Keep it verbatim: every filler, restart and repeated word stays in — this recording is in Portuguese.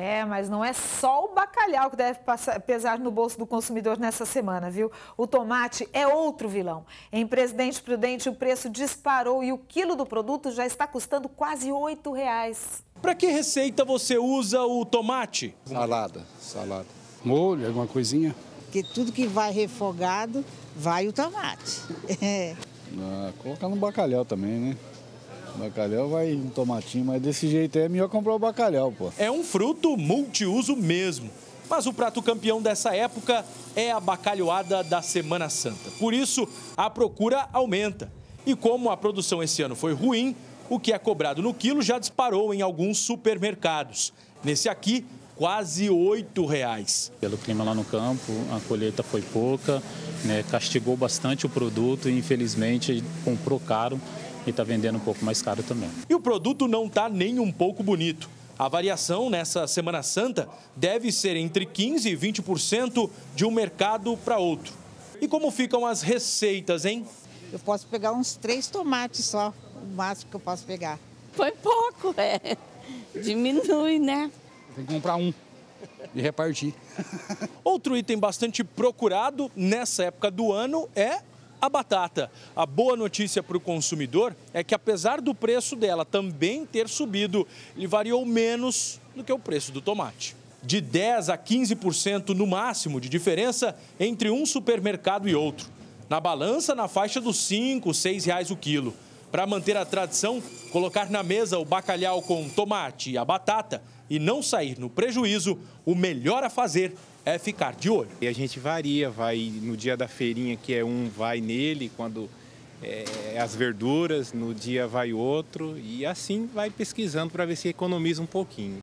É, mas não é só o bacalhau que deve passar, pesar no bolso do consumidor nessa semana, viu? O tomate é outro vilão. Em Presidente Prudente, o preço disparou e o quilo do produto já está custando quase oito reais. Para que receita você usa o tomate? Salada, salada. Molho, alguma coisinha. Porque tudo que vai refogado, vai o tomate. É. Ah, colocar no bacalhau também, né? Bacalhau vai um tomatinho, mas desse jeito aí é melhor comprar o bacalhau, pô. É um fruto multiuso mesmo. Mas o prato campeão dessa época é a bacalhoada da Semana Santa. Por isso, a procura aumenta. E como a produção esse ano foi ruim, o que é cobrado no quilo já disparou em alguns supermercados. Nesse aqui, quase oito reais. Pelo clima lá no campo, a colheita foi pouca, né, castigou bastante o produto e, infelizmente, comprou caro. E está vendendo um pouco mais caro também. E o produto não está nem um pouco bonito. A variação nessa Semana Santa deve ser entre quinze por cento e vinte por cento de um mercado para outro. E como ficam as receitas, hein? Eu posso pegar uns três tomates só, o máximo que eu posso pegar. Foi pouco, é. Diminui, né? Tem que comprar um e repartir. Outro item bastante procurado nessa época do ano é a batata. A boa notícia para o consumidor é que, apesar do preço dela também ter subido, ele variou menos do que o preço do tomate. De dez por cento a quinze por cento no máximo de diferença entre um supermercado e outro. Na balança, na faixa dos cinco, seis reais o quilo. Para manter a tradição, colocar na mesa o bacalhau com tomate e a batata e não sair no prejuízo, o melhor a fazer é ficar de olho. E a gente varia, vai no dia da feirinha que é um, vai nele, quando é as verduras, no dia vai outro, e assim vai pesquisando para ver se economiza um pouquinho.